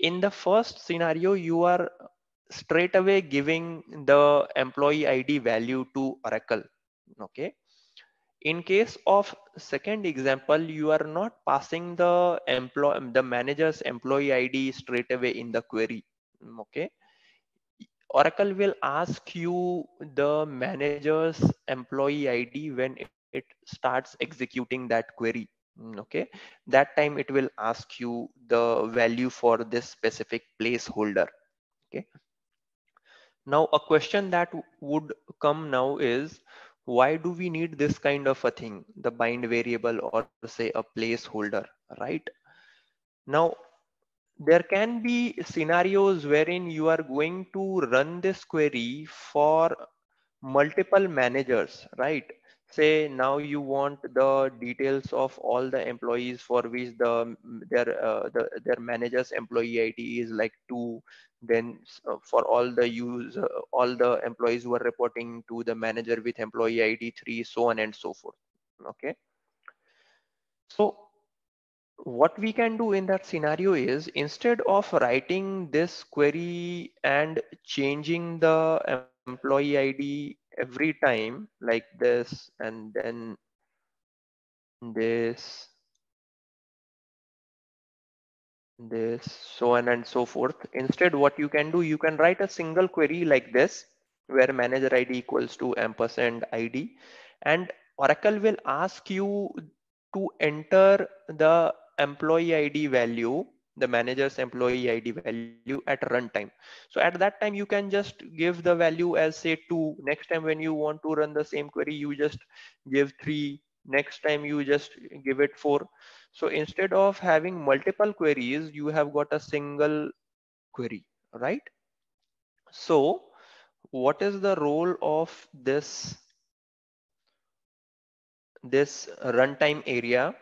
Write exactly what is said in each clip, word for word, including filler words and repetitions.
In the first scenario, you are straight away giving the employee I D value to Oracle. Okay. In case of second example, you are not passing the employee, the manager's employee I D straight away in the query. Okay. Oracle will ask you the manager's employee I D when it, it starts executing that query. Okay, that time it will ask you the value for this specific placeholder. Okay. Now a question that would come now is, why do we need this kind of a thing, the bind variable or say a placeholder, right? Now there can be scenarios wherein you are going to run this query for multiple managers, right? Say now you want the details of all the employees for which the their uh, the, their manager's employee I D is like two. Then for all the use all the employees who are reporting to the manager with employee I D three, so on and so forth. Okay. So what we can do in that scenario is, instead of writing this query and changing the employee I D every time like this and then this, this, so on and so forth. Instead, what you can do, you can write a single query like this where manager I D equals to ampersand I D, and Oracle will ask you to enter the employee I D value, the manager's employee I D value at runtime. So at that time, you can just give the value as say two. Next time when you want to run the same query, you just give three. Next time you just give it four. So instead of having multiple queries, you have got a single query, right? So what is the role of this, this runtime area?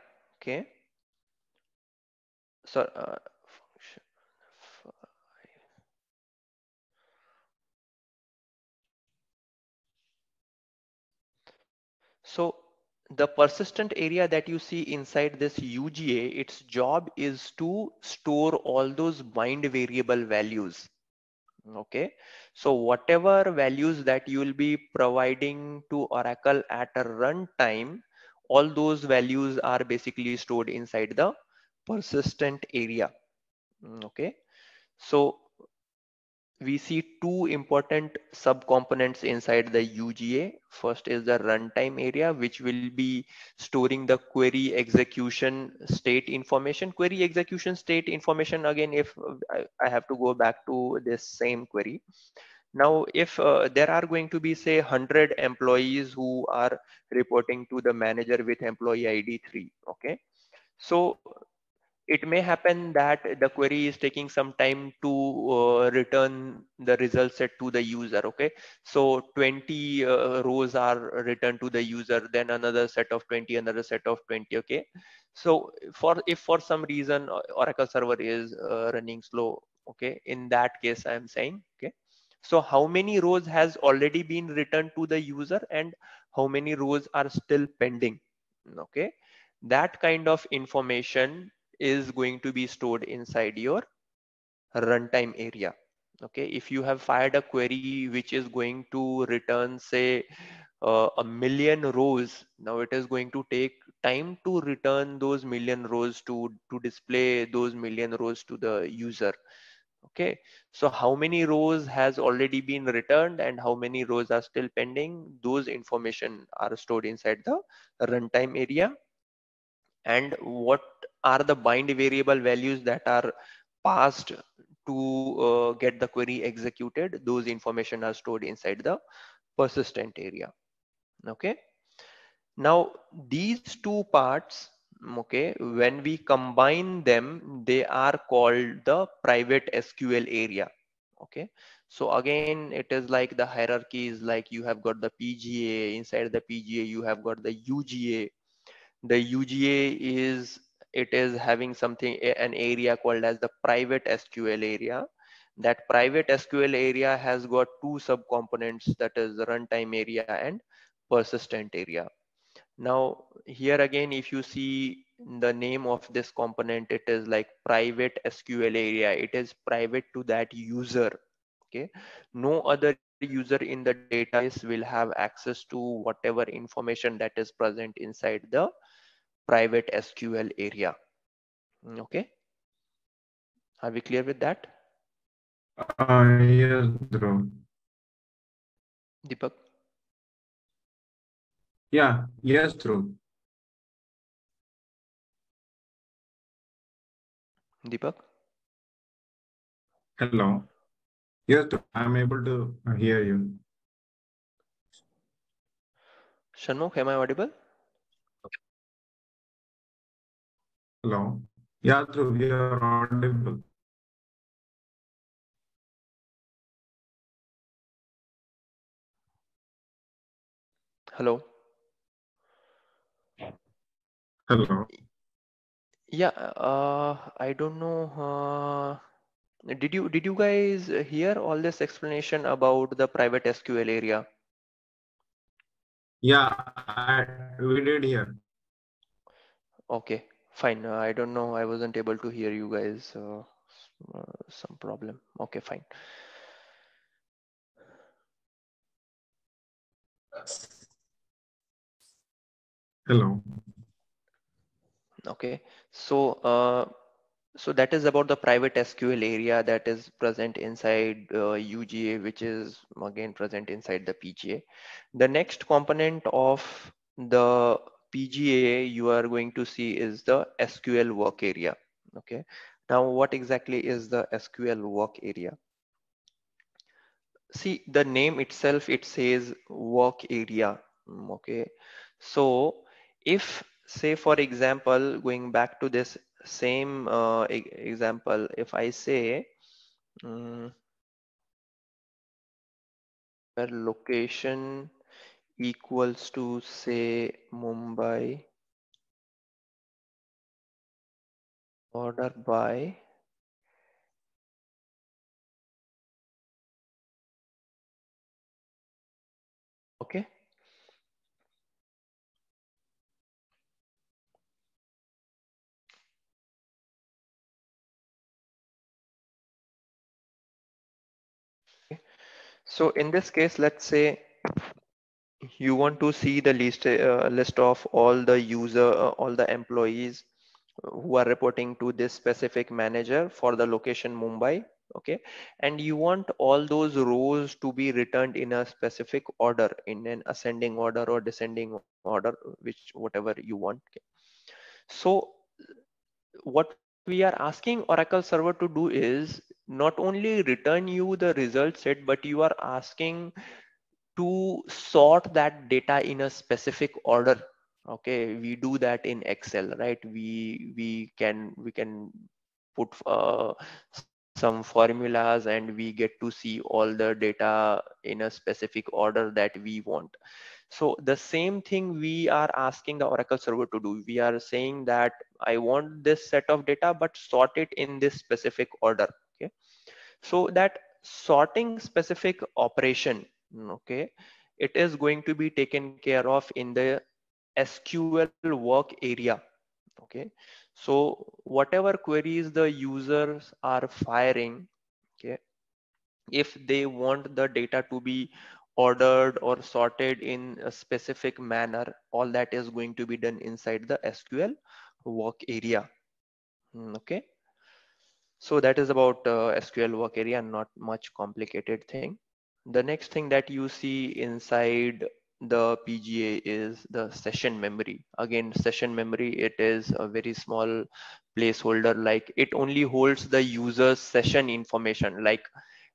Okay. So, uh, function five. So the persistent area that you see inside this U G A, its job is to store all those bind variable values. Okay. So whatever values that you will be providing to Oracle at a runtime, all those values are basically stored inside the persistent area. Okay, so we see two important subcomponents inside the U G A. First is the runtime area, which will be storing the query execution state information. Query execution state information, again, if I have to go back to this same query. Now, if uh, there are going to be say one hundred employees who are reporting to the manager with employee I D three, okay, so it may happen that the query is taking some time to uh, return the result set to the user. Okay, so twenty uh, rows are returned to the user, then another set of twenty, another set of twenty. Okay, so for if for some reason Oracle server is uh, running slow, okay, in that case I am saying, okay, so how many rows has already been returned to the user and how many rows are still pending? Okay, that kind of information is going to be stored inside your runtime area. Okay, if you have fired a query which is going to return say uh, a million rows, now it is going to take time to return those million rows to to display those million rows to the user. Okay, so how many rows has already been returned and how many rows are still pending, those information are stored inside the runtime area. And what are the bind variable values that are passed to uh, get the query executed, those information are stored inside the persistent area. Okay. Now these two parts, okay, when we combine them, they are called the private S Q L area. Okay. So again, it is like the hierarchy is like you have got the P G A, inside the P G A, you have got the U G A. The U G A is, it is having something, an area called as the private S Q L area. That private S Q L area has got two subcomponents, that is the runtime area and persistent area. Now here again, if you see the name of this component, it is like private S Q L area. It is private to that user. Okay, no other user in the database will have access to whatever information that is present inside the private S Q L area. Okay, are we clear with that? Uh, yes, Dhruv. Deepak? Yeah, yes, Dhruv. Deepak? Hello. Yes, I'm able to hear you. Shanmukh, am I audible? Hello. Yeah, Dhruv, you are audible. Hello. Hello. Yeah, uh, I don't know. Uh, did you did you guys hear all this explanation about the private S Q L area? Yeah, I, we did hear. Okay, fine. Uh, I don't know. I wasn't able to hear you guys. Uh, uh, some problem. Okay, fine. Hello. Okay, so uh, so that is about the private S Q L area that is present inside uh, U G A, which is again present inside the P G A. The next component of the P G A you are going to see is the S Q L work area. Okay, now what exactly is the S Q L work area? See, the name itself, it says work area. Okay, so if, say for example, going back to this same uh, example, if I say um, location equals to say Mumbai, order by okay. So in this case, let's say you want to see the list uh, list of all the user, uh, all the employees who are reporting to this specific manager for the location Mumbai. Okay, and you want all those rows to be returned in a specific order, in an ascending order or descending order, which whatever you want. Okay. So what we are asking Oracle Server to do is not only return you the result set, but you are asking to sort that data in a specific order. Okay, we do that in Excel, right? We we can we can put uh, some formulas and we get to see all the data in a specific order that we want. So the same thing we are asking the Oracle Server to do. We are saying that I want this set of data, but sort it in this specific order. Okay, so that sorting specific operation, okay, it is going to be taken care of in the S Q L work area. Okay, so whatever queries the users are firing, okay, if they want the data to be ordered or sorted in a specific manner, all that is going to be done inside the S Q L work area. Okay, so that is about uh, S Q L work area, not much complicated thing. The next thing that you see inside the P G A is the session memory. Again, session memory, it is a very small placeholder, like it only holds the user's session information. Like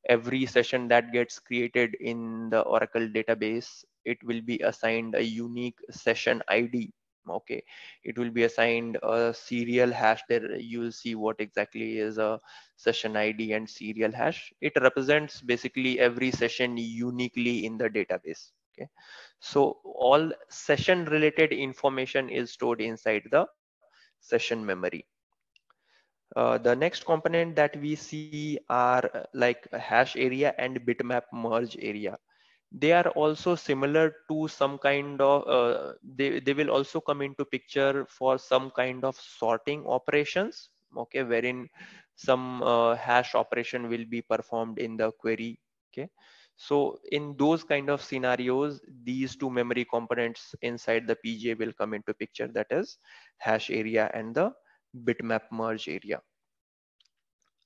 every session that gets created in the Oracle database, it will be assigned a unique session I D. Okay, it will be assigned a serial hash. There you will see what exactly is a session I D and serial hash. It represents basically every session uniquely in the database. Okay, so all session related information is stored inside the session memory. Uh, the next component that we see are like hash area and bitmap merge area. they are also similar to some kind of, uh, they, they will also come into picture for some kind of sorting operations, okay, wherein some uh, hash operation will be performed in the query, okay. So in those kind of scenarios, these two memory components inside the P G A will come into picture, that is hash area and the bitmap merge area.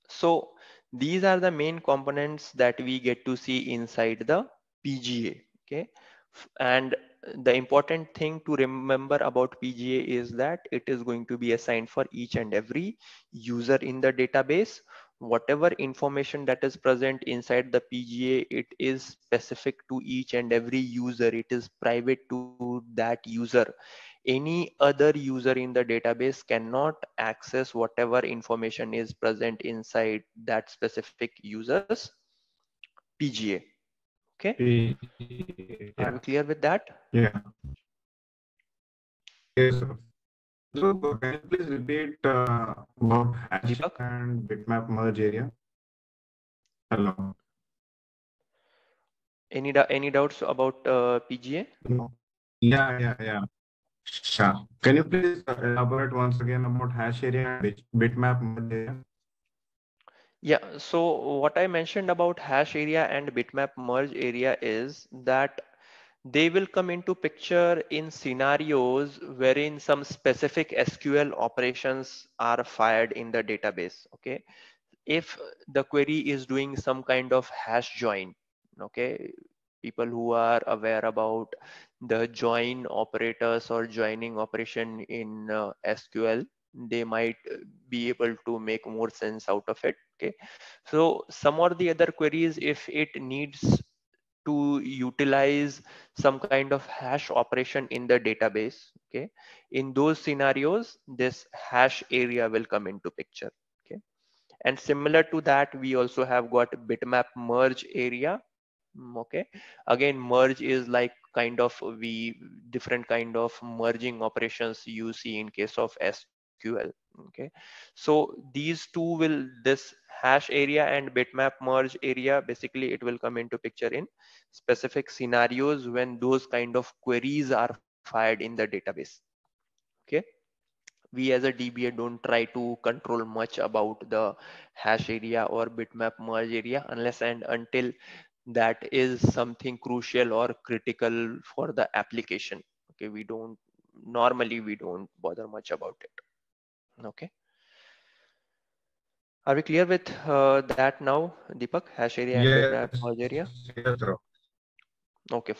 So these are the main components that we get to see inside the P G A, okay. And the important thing to remember about P G A is that it is going to be assigned for each and every user in the database. Whatever information that is present inside the P G A, it is specific to each and every user. It is private to that user. Any other user in the database cannot access whatever information is present inside that specific user's P G A. Okay, yeah. Are you clear with that? Yeah. Yes, sir. So can you please repeat uh, about hash and bitmap merge area? Hello. Any any doubts about uh, P G A? No. Yeah, yeah, yeah. Sure. Can you please elaborate once again about hash area and bitmap merge area? Yeah, so what I mentioned about hash area and bitmap merge area is that they will come into picture in scenarios wherein some specific S Q L operations are fired in the database, okay? If the query is doing some kind of hash join, okay? People who are aware about the join operators or joining operation in uh, S Q L, they might be able to make more sense out of it, okay? So some or the other queries, if it needs to utilize some kind of hash operation in the database, okay, in those scenarios, this hash area will come into picture, okay? And similar to that, we also have got bitmap merge area, okay? Again, merge is like kind of we different kind of merging operations you see in case of S Q L, okay? So these two will, this hash area and bitmap merge area, basically it will come into picture in specific scenarios when those kind of queries are fired in the database, okay? We as a D B A don't try to control much about the hash area or bitmap merge area unless and until that is something crucial or critical for the application, okay? We don't, normally we don't bother much about it, okay? Are we clear with uh, that now, Deepak? Hash area and yes. Bitmap merge area? Yes, sir. Okay.